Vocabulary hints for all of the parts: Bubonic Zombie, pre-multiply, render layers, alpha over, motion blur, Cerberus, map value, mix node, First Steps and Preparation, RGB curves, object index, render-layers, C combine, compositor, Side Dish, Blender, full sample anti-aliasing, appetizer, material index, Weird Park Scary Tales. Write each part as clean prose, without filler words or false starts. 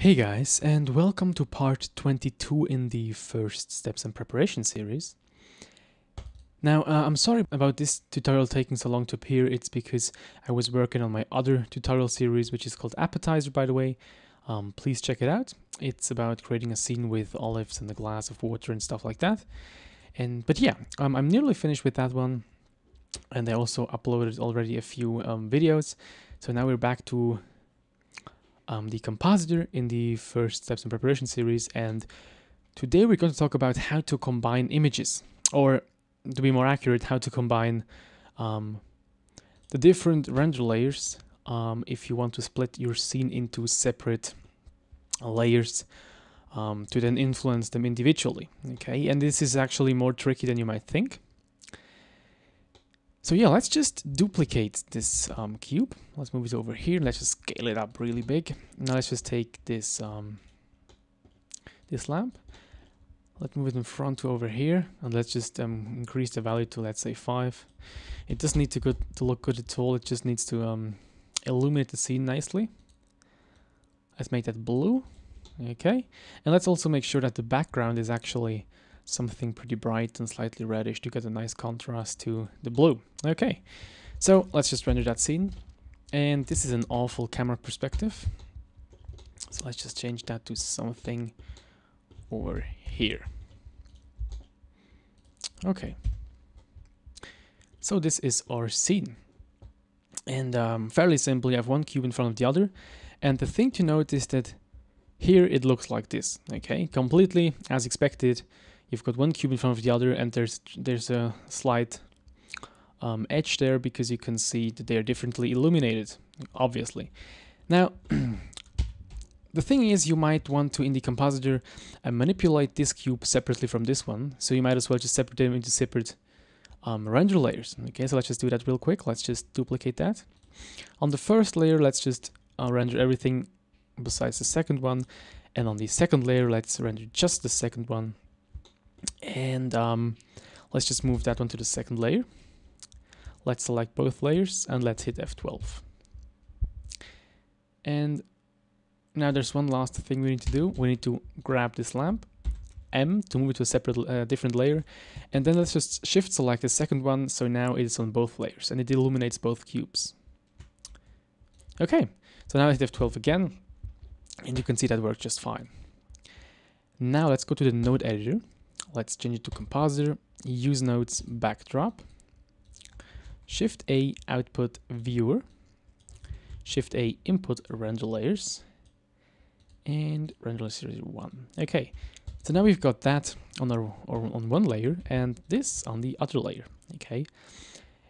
Hey guys, and welcome to part 22 in the first steps and preparation series. Now, I'm sorry about this tutorial taking so long to appear. It's because I was working on my other tutorial series, which is called Appetizer, by the way. Please check it out. It's about creating a scene with olives and a glass of water and stuff like that. But yeah, I'm nearly finished with that one. And I also uploaded already a few videos. So now we're back to the compositor in the first steps and preparation series, and today we're going to talk about how to combine images, or to be more accurate, how to combine the different render layers if you want to split your scene into separate layers to then influence them individually. Okay, and this is actually more tricky than you might think. So yeah, let's just duplicate this cube. Let's move it over here. Let's just scale it up really big. Now let's just take this this lamp. Let's move it in front to over here, and let's just increase the value to, let's say, 5. It doesn't need to look good at all. It just needs to illuminate the scene nicely. Let's make that blue. Okay, and let's also make sure that the background is actually something pretty bright and slightly reddish to get a nice contrast to the blue. Okay, so let's just render that scene. And this is an awful camera perspective. So let's just change that to something over here. Okay, so this is our scene. And fairly simply, I have one cube in front of the other. And the thing to note is that here it looks like this, okay? Completely as expected. You've got one cube in front of the other, and there's a slight edge there because you can see that they are differently illuminated, obviously. Now, the thing is, you might want to, in the compositor, manipulate this cube separately from this one, so you might as well just separate them into separate render layers. Okay, so let's just do that real quick. Let's just duplicate that. On the first layer, let's just render everything besides the second one, and on the second layer, let's render just the second one. And let's just move that one to the second layer. Let's select both layers and let's hit F12. And now there's one last thing we need to do. We need to grab this lamp, M, to move it to a separate, different layer. And then let's just shift select the second one. So now it's on both layers and it illuminates both cubes. Okay, so now I hit F12 again. And you can see that worked just fine. Now let's go to the node editor. Let's change it to compositor, use nodes, backdrop, shift A, output, viewer, shift A, input, render layers, and render layer series 1. Okay, so now we've got that on on one layer and this on the other layer. Okay,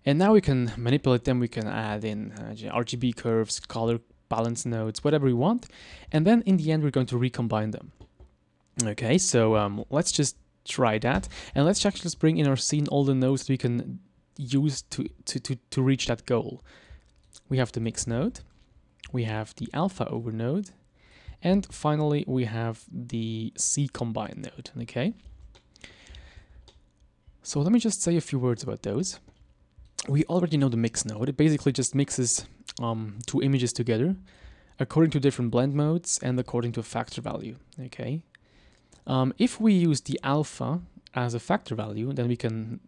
and now we can manipulate them. We can add in RGB curves, color balance nodes, whatever we want, and then in the end we're going to recombine them. Okay, so let's just try that, and let's actually just bring in our scene all the nodes that we can use to reach that goal. We have the mix node, we have the alpha over node, and finally we have the C combine node. Okay, so let me just say a few words about those. We already know the mix node. It basically just mixes two images together according to different blend modes and according to a factor value. Okay. If we use the alpha as a factor value, then we can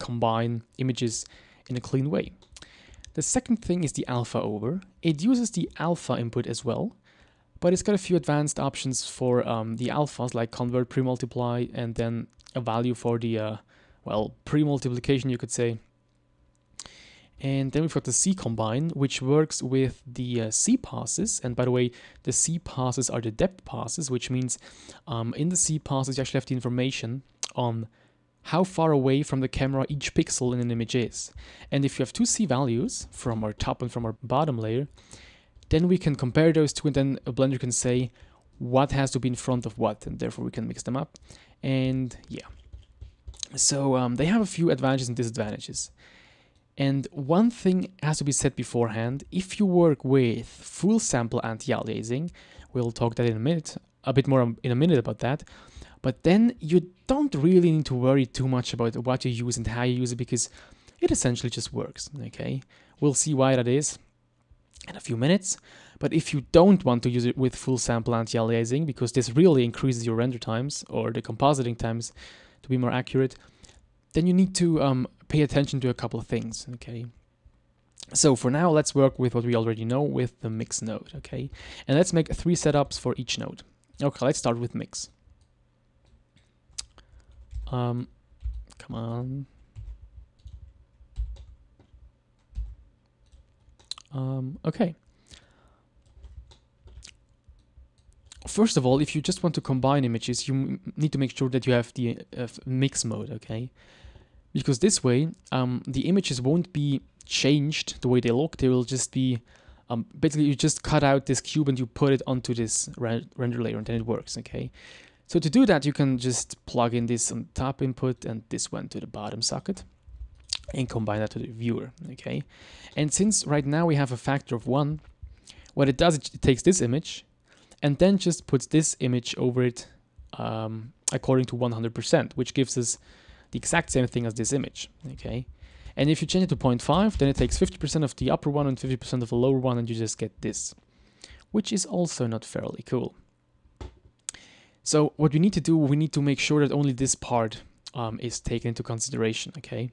combine images in a clean way. The second thing is the alpha over. It uses the alpha input as well, but it's got a few advanced options for the alphas, like convert, pre-multiply, and then a value for the, well, pre-multiplication, you could say. And then we've got the C combine, which works with the C passes. And by the way, the C passes are the depth passes, which means in the C passes, you actually have the information on how far away from the camera each pixel in an image is. And if you have two C values from our top and from our bottom layer, then we can compare those two, and then a Blender can say what has to be in front of what, and therefore we can mix them up. And yeah, so they have a few advantages and disadvantages. And one thing has to be said beforehand: if you work with full sample anti-aliasing, we'll talk that in a minute, a bit more in a minute about that, but then you don't really need to worry too much about what you use and how you use it, because it essentially just works, okay? We'll see why that is in a few minutes, But if you don't want to use it with full sample anti-aliasing, because this really increases your render times, or the compositing times to be more accurate, then you need to pay attention to a couple of things, okay? So for now, let's work with what we already know with the mix node, okay? And let's make 3 setups for each node. Okay, let's start with mix. Come on. Okay. First of all, if you just want to combine images, you need to make sure that you have the mix mode, okay? Because this way, the images won't be changed the way they look. They will just be basically you just cut out this cube and you put it onto this render layer, and then it works, okay? So to do that, you can just plug in this on top input and this one to the bottom socket and combine that to the viewer, okay? And since right now we have a factor of 1, what it does, it takes this image and then just puts this image over it according to 100%, which gives us the exact same thing as this image, okay? And if you change it to 0.5, then it takes 50% of the upper one and 50% of the lower one, and you just get this, which is also not fairly cool. So what we need to do, we need to make sure that only this part is taken into consideration, okay?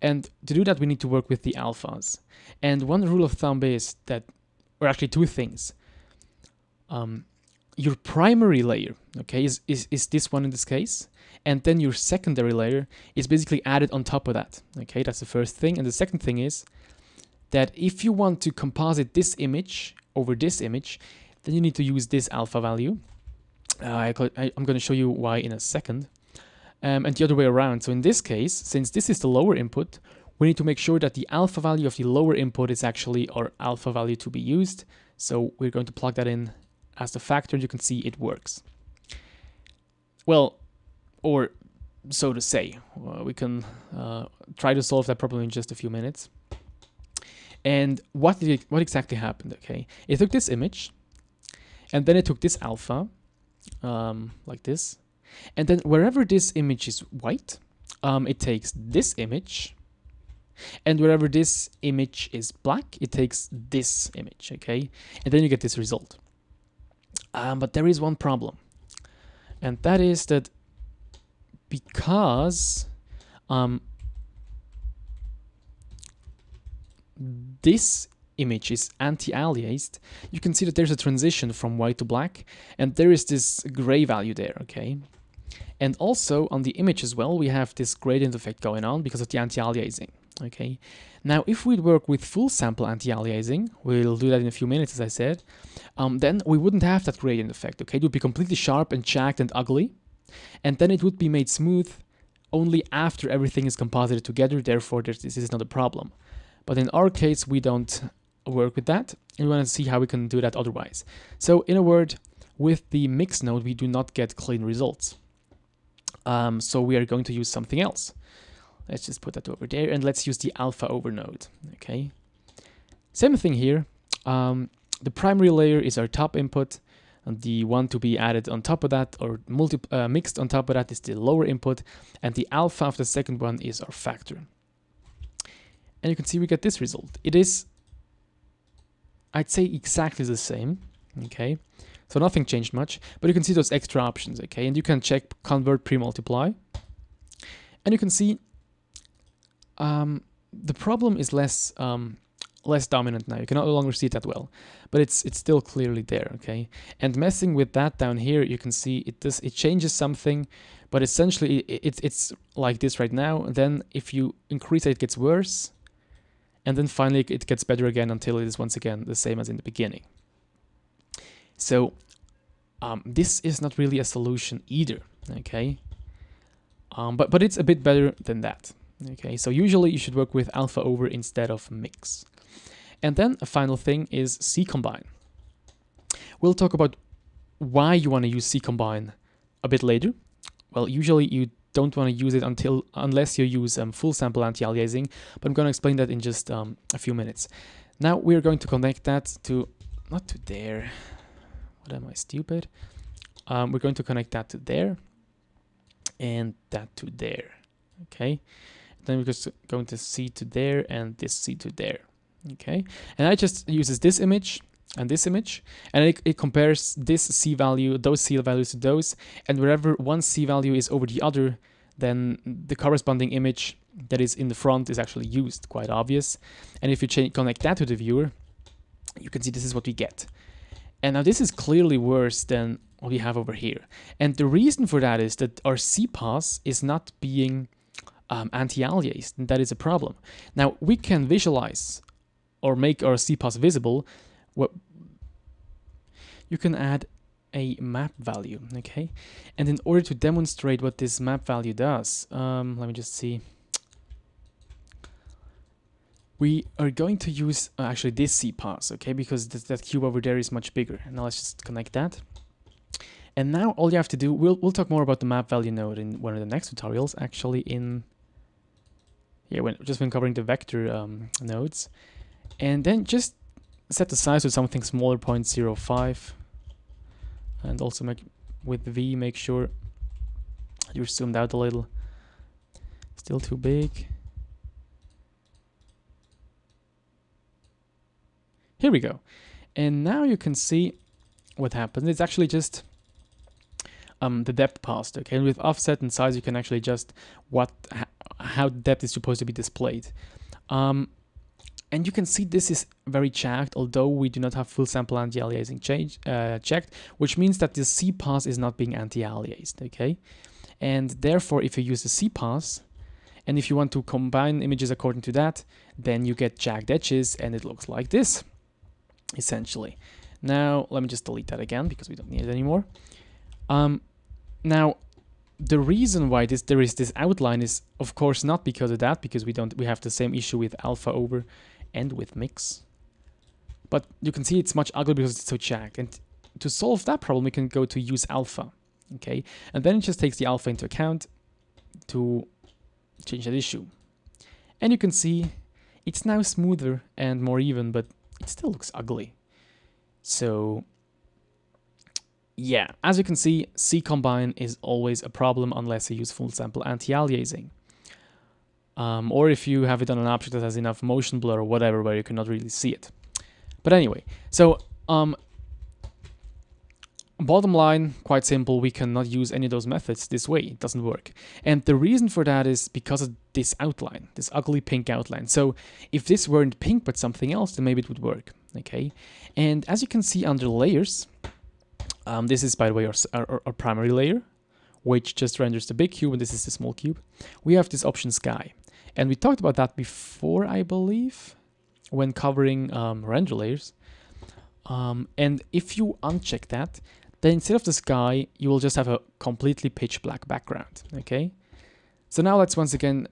And to do that, we need to work with the alphas. And one rule of thumb is that, or actually 2 things. Your primary layer, okay, is this one in this case, and then your secondary layer is basically added on top of that, okay? That's the first thing. And the second thing is that if you want to composite this image over this image, then you need to use this alpha value. I'm going to show you why in a second. And the other way around. So in this case, since this is the lower input, we need to make sure that the alpha value of the lower input is actually our alpha value to be used. So we're going to plug that in as the factor, and you can see it works. Well, or so to say, we can try to solve that problem in just a few minutes. And what exactly happened, okay? It took this image, and then it took this alpha, like this. And then wherever this image is white, it takes this image. And wherever this image is black, it takes this image, okay? And then you get this result. But there is one problem. And that is that because this image is anti-aliased, you can see that there's a transition from white to black, and there is this gray value there, okay? And also on the image as well, we have this gradient effect going on because of the anti-aliasing, okay? Now, if we work with full sample anti-aliasing, we'll do that in a few minutes, as I said, then we wouldn't have that gradient effect, okay? It would be completely sharp and jagged and ugly, and then it would be made smooth only after everything is composited together. Therefore, this is not a problem. But in our case, we don't work with that, and we want to see how we can do that otherwise. So in a word, with the mix node, we do not get clean results. So we are going to use something else. Let's just put that over there, and let's use the alpha over node, okay? Same thing here. The primary layer is our top input, and the one to be added on top of that, or mixed on top of that, is the lower input, and the alpha of the second one is our factor. And you can see we get this result. It is, I'd say, exactly the same, okay? So nothing changed much, but you can see those extra options, okay? And you can check convert pre-multiply, and you can see the problem is less dominant now. You can no longer see it that well, but it's still clearly there, okay? And messing with that down here, you can see it changes something, but essentially it's like this right now. And then if you increase it, it gets worse, and then finally it gets better again until it is once again the same as in the beginning. So this is not really a solution either, okay? But it's a bit better than that, okay? So usually you should work with alpha over instead of mix. And then a final thing is C combine. We'll talk about why you want to use C combine a bit later. Well, usually you don't want to use it unless you use full sample anti-aliasing, but I'm going to explain that in just a few minutes. Now we're going to connect that to, not to there. What am I stupid? We're going to connect that to there, and that to there, okay? Then we're just going to C to there, and this C to there. Okay, and I just uses this image and this image, and it compares this C value, those C values to those, and wherever one C value is over the other, then the corresponding image that is in the front is actually used, quite obvious. And if you connect that to the viewer, you can see this is what we get. And now this is clearly worse than what we have over here. And the reason for that is that our CPass is not being anti-aliased, and that is a problem. Now we can visualize or make our CPass visible. Well, you can add a map value, okay? And in order to demonstrate what this map value does, let me just see. We are going to use actually this CPass, okay? Because that cube over there is much bigger. Now let's just connect that. And now all you have to do, we'll talk more about the map value node in one of the next tutorials, actually in, yeah, just when covering the vector nodes. And then just set the size to something smaller, 0.05. And also make, with V, make sure you're zoomed out a little. Still too big. Here we go. And now you can see what happens. It's actually just the depth passed, okay? And with offset and size, you can actually adjust how depth is supposed to be displayed. And you can see this is very jagged, although we do not have full sample anti-aliasing checked, which means that the CPass is not being anti-aliased, okay? And therefore, if you use the CPass, and if you want to combine images according to that, then you get jagged edges, and it looks like this, essentially. Now, let me just delete that again, because we don't need it anymore. Now, the reason why there is this outline is, of course, not because of that, because we have the same issue with alpha over and with mix. But you can see it's much uglier because it's so jagged. And to solve that problem, we can go to use alpha, okay? And then it just takes the alpha into account to change that issue. And you can see it's now smoother and more even, but it still looks ugly. So yeah, as you can see, C combine is always a problem unless you use full sample anti-aliasing. Or if you have it on an object that has enough motion blur or whatever, where you cannot really see it. But anyway, so bottom line, quite simple, we cannot use any of those methods this way, it doesn't work. And the reason for that is because of this outline, this ugly pink outline. So if this weren't pink but something else, then maybe it would work, okay? And as you can see under layers, this is, by the way, our primary layer, which just renders the big cube, and this is the small cube. We have this option sky, and we talked about that before, I believe, when covering render layers. And if you uncheck that, then instead of the sky, you will just have a completely pitch black background, okay? So now let's once again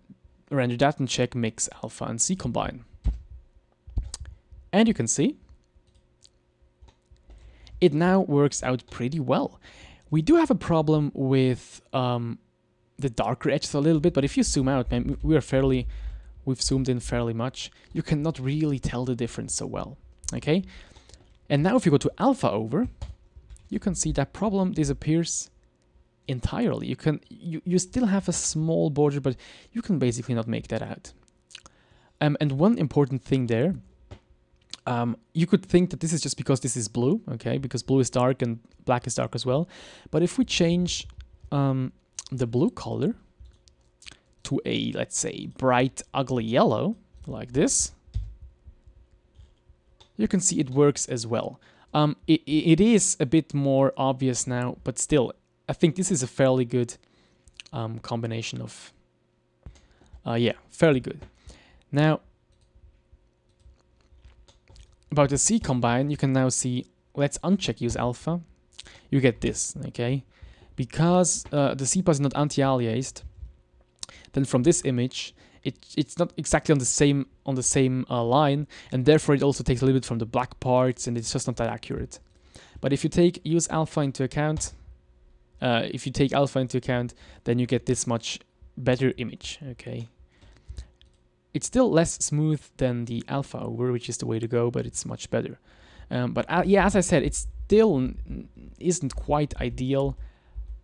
render that and check mix, alpha, and C combine. And you can see it now works out pretty well. We do have a problem with the darker edges a little bit, but if you zoom out, man, we've zoomed in fairly much. You cannot really tell the difference so well, okay? And now if you go to alpha over, you can see that problem disappears entirely. You still have a small border, but you can basically not make that out. And one important thing there, you could think that this is just because this is blue, okay, because blue is dark and black is dark as well. But if we change the blue color to a, let's say, bright, ugly yellow, like this, you can see it works as well. It is a bit more obvious now, but still, I think this is a fairly good combination of, yeah, fairly good. Now, about the C combine, you can now see, let's uncheck use alpha, you get this, okay? Because the CPass is not anti-aliased, then from this image, it's not exactly on the same line, and therefore it also takes a little bit from the black parts, and it's just not that accurate. But if you take use alpha into account, then you get this much better image, okay? It's still less smooth than the alpha over, which is the way to go, but it's much better. Yeah, as I said, it still isn't quite ideal,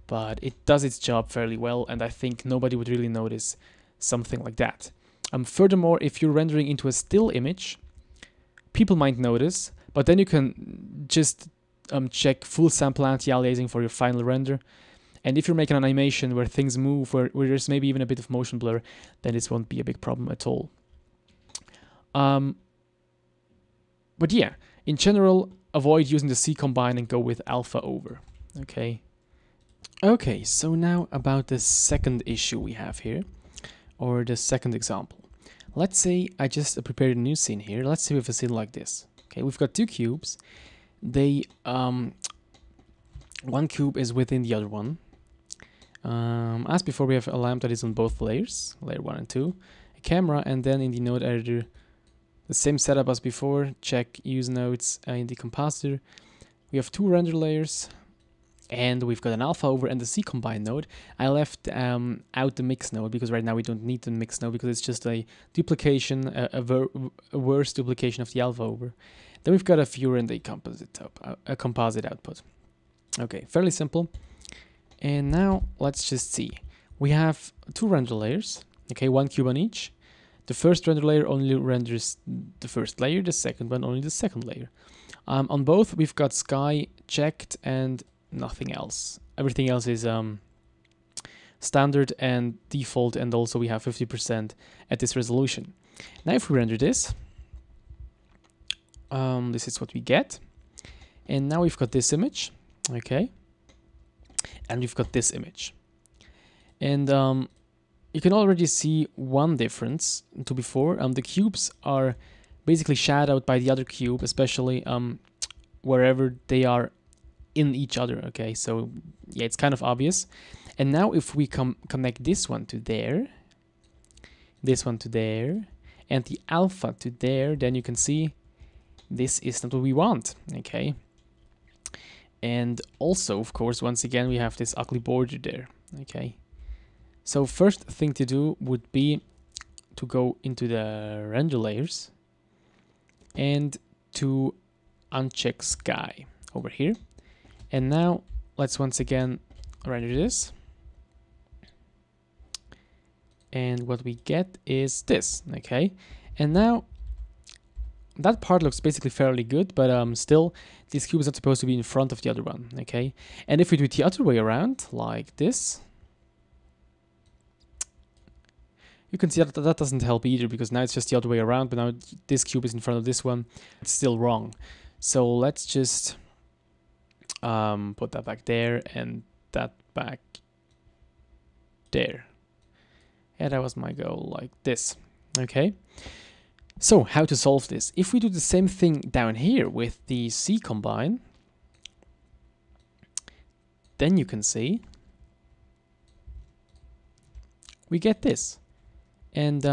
but it does its job fairly well, and I think nobody would really notice something like that. Furthermore, if you're rendering into a still image, people might notice, But then you can just check full sample anti-aliasing for your final render. And if you're making an animation where things move, where there's maybe even a bit of motion blur, then this won't be a big problem at all. But yeah, in general, avoid using the C combine and go with alpha over. Okay. Okay, so now about the second issue we have here, or the second example. Let's say I just prepared a new scene here. Let's say we have a scene like this. Okay, we've got two cubes. They, one cube is within the other one. As before, we have a lamp that is on both layers, layer 1 and 2, a camera, and then in the node editor, the same setup as before, check use nodes in the compositor. We have two render layers, and we've got an alpha over and the C combine node. I left out the mix node because right now we don't need the mix node because it's just a duplication, a worse duplication of the alpha over. Then we've got a viewer and a composite output. Okay, fairly simple. And now let's just see. We have two render layers, okay, one cube on each. The first render layer only renders the first layer, the second one only the second layer. On both, we've got sky checked and nothing else. Everything else is standard and default, and also we have 50% at this resolution. Now if we render this, this is what we get. And now we've got this image, okay, and we've got this image. And you can already see one difference to before. The cubes are basically shadowed by the other cube, especially wherever they are in each other, okay? So yeah, it's kind of obvious. And now if we connect this one to there, this one to there, and the alpha to there, then you can see this is not what we want, okay? And also, of course, once again, we have this ugly border there, okay? So first thing to do would be to go into the render layers and to uncheck sky over here. And now let's once again render this. And what we get is this, okay? And now that part looks basically fairly good, but still, this cube is not supposed to be in front of the other one, okay? And if we do it the other way around, like this, you can see that that doesn't help either, because now it's just the other way around, but now this cube is in front of this one. It's still wrong. So let's just put that back there and that back there. Yeah, that was my goal, like this, okay? So how to solve this? If we do the same thing down here with the C combine, then you can see we get this. And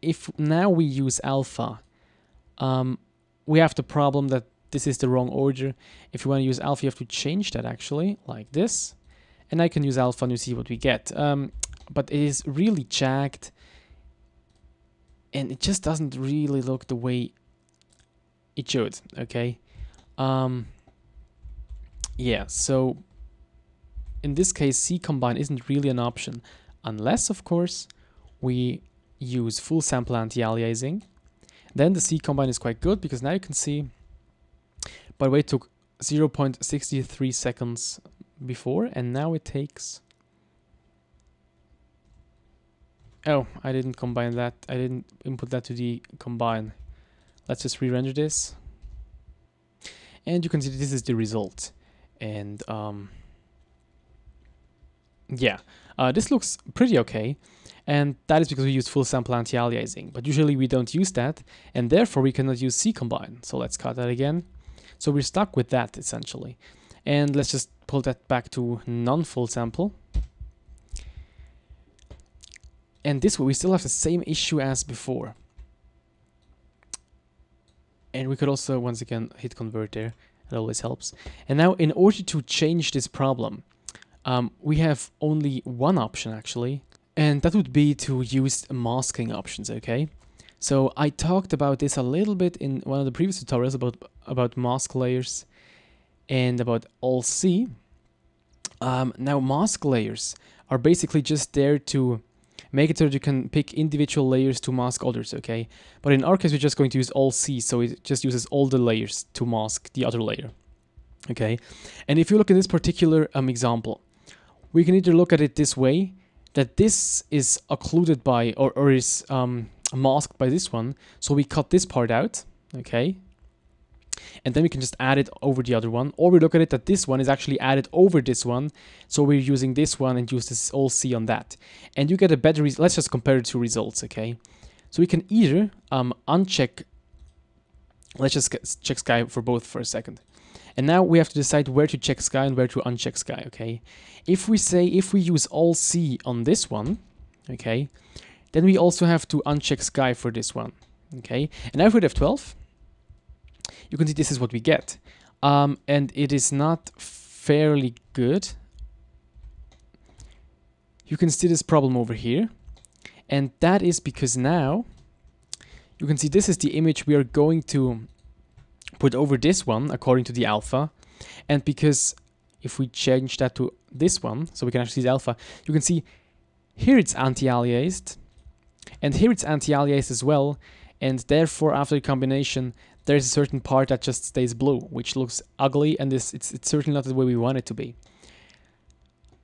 if now we use alpha, we have the problem that this is the wrong order. If you want to use alpha, you have to change that actually, like this. And I can use alpha and you see what we get. But it is really jagged, and it just doesn't really look the way it should, okay? Yeah, so in this case, C combine isn't really an option, unless, of course, we use full sample anti-aliasing. Then the C combine is quite good, because now you can see, by the way, it took 0.63 seconds before, and now it takes... Oh, I didn't combine that. I didn't input that to the combine. Let's just re-render this. And you can see this is the result. And yeah, this looks pretty okay. And that is because we use full sample anti-aliasing. But usually we don't use that, and therefore we cannot use C combine. So let's cut that again. So we're stuck with that essentially. And let's just pull that back to non-full sample. And this way, we still have the same issue as before. And we could also, once again, hit convert there. It always helps. And now, in order to change this problem, we have only one option, actually. And that would be to use masking options, okay? So I talked about this a little bit in one of the previous tutorials about mask layers and about Alt-C. Now, mask layers are basically just there to make it so that you can pick individual layers to mask others, okay? But in our case, we're just going to use all C, so it just uses all the layers to mask the other layer, okay? And if you look at this particular example, we can either look at it this way, that this is occluded by, or is masked by this one, so we cut this part out, okay? And then we can just add it over the other one, or we look at it that this one is actually added over this one, so we're using this one and use this all C on that. And you get a better result. Let's just compare the two results, okay? So we can either uncheck, let's just check sky for both for a second. And now we have to decide where to check sky and where to uncheck sky, okay? If we say, if we use all C on this one, okay, then we also have to uncheck sky for this one, okay? And now if we have F12, you can see this is what we get. And it is not fairly good. You can see this problem over here. And that is because now, you can see this is the image we are going to put over this one according to the alpha. And because if we change that to this one, so we can actually see the alpha, you can see here it's anti-aliased. And here it's anti-aliased as well. And therefore, after the combination, there's a certain part that just stays blue, which looks ugly, and it's certainly not the way we want it to be.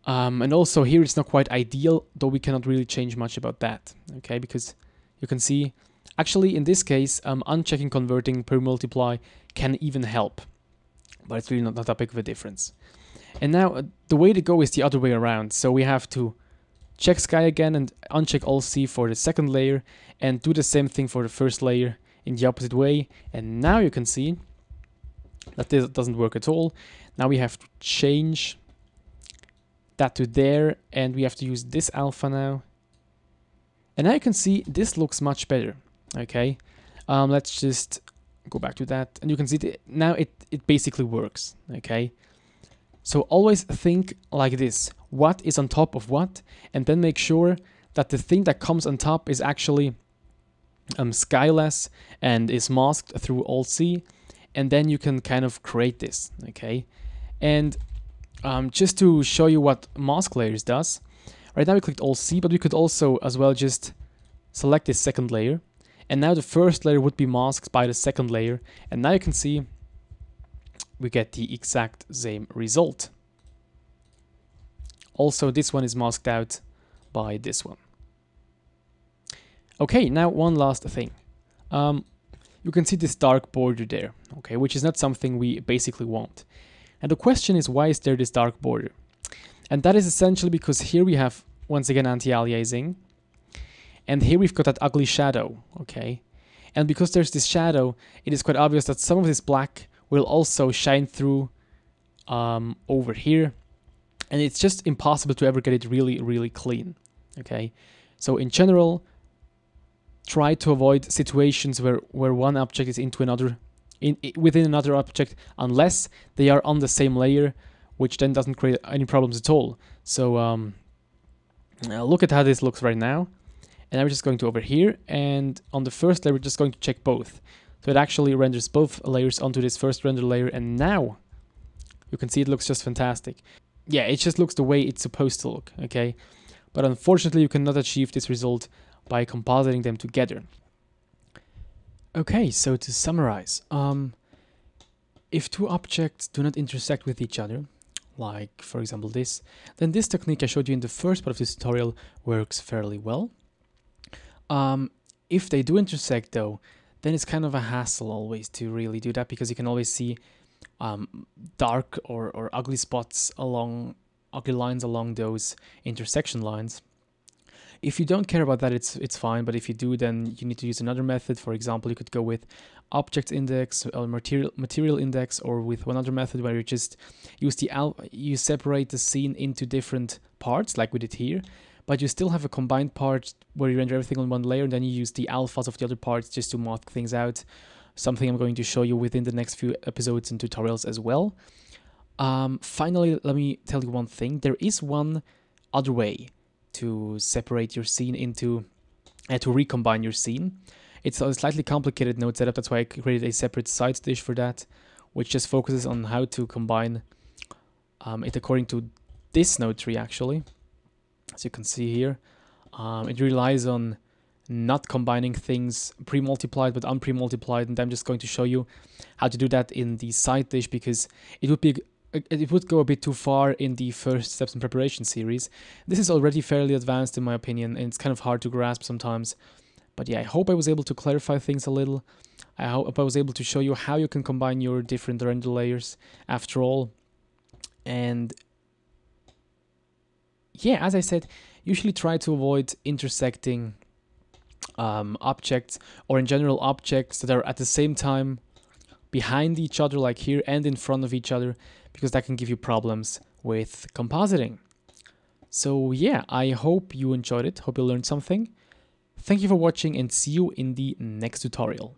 And also here it's not quite ideal, though we cannot really change much about that, okay? Because you can see, actually in this case, unchecking converting pre-multiply can even help, but it's really not that big of a difference. And now the way to go is the other way around, so we have to check sky again and uncheck all C for the second layer, and do the same thing for the first layer, in the opposite way. And now you can see that this doesn't work at all. Now we have to change that to there, and we have to use this alpha now. And now you can see this looks much better, okay? Let's just go back to that, and you can see that now it basically works, okay? So always think like this, what is on top of what, and then make sure that the thing that comes on top is actually skyless and is masked through all C, and then you can kind of create this, okay? And just to show you what mask layers does, right now we clicked all C, but we could also as well just select this second layer, and now the first layer would be masked by the second layer, and now you can see we get the exact same result. Also this one is masked out by this one. Okay, now one last thing. You can see this dark border there, okay, which is not something we basically want. And the question is, why is there this dark border? And that is essentially because here we have, once again, anti-aliasing. And here we've got that ugly shadow, okay? And because there's this shadow, it is quite obvious that some of this black will also shine through over here. And it's just impossible to ever get it really, really clean, okay? So in general, try to avoid situations where one object is into another, within another object, unless they are on the same layer, which then doesn't create any problems at all. So look at how this looks right now. And I'm just going to over here, and on the first layer, we're just going to check both. So it actually renders both layers onto this first render layer, and now you can see it looks just fantastic. Yeah, it just looks the way it's supposed to look, okay? But unfortunately, you cannot achieve this result by compositing them together. Okay, so to summarize, if two objects do not intersect with each other, like for example this, then this technique I showed you in the first part of this tutorial works fairly well. If they do intersect though, then it's kind of a hassle always to really do that, because you can always see dark or ugly spots along, ugly lines along those intersection lines. If you don't care about that, it's fine, but if you do, then you need to use another method. For example, you could go with object index or material index, or with one other method where you just use you separate the scene into different parts, like we did here, but you still have a combined part where you render everything on one layer, and then you use the alphas of the other parts just to mark things out, something I'm going to show you within the next few episodes and tutorials as well. Finally, let me tell you one thing. There is one other way to separate your scene into, to recombine your scene. It's a slightly complicated node setup, that's why I created a separate side dish for that, which just focuses on how to combine it according to this node tree, actually, as you can see here. It relies on not combining things pre-multiplied but unpre-multiplied, and I'm just going to show you how to do that in the side dish, because it would go a bit too far in the first steps in preparation series. This is already fairly advanced in my opinion, and it's kind of hard to grasp sometimes. But yeah, I hope I was able to clarify things a little. I hope I was able to show you how you can combine your different render layers after all. And yeah, as I said, usually try to avoid intersecting objects, or in general objects that are at the same time behind each other like here and in front of each other, because that can give you problems with compositing. So yeah, I hope you enjoyed it, hope you learned something. Thank you for watching, and see you in the next tutorial.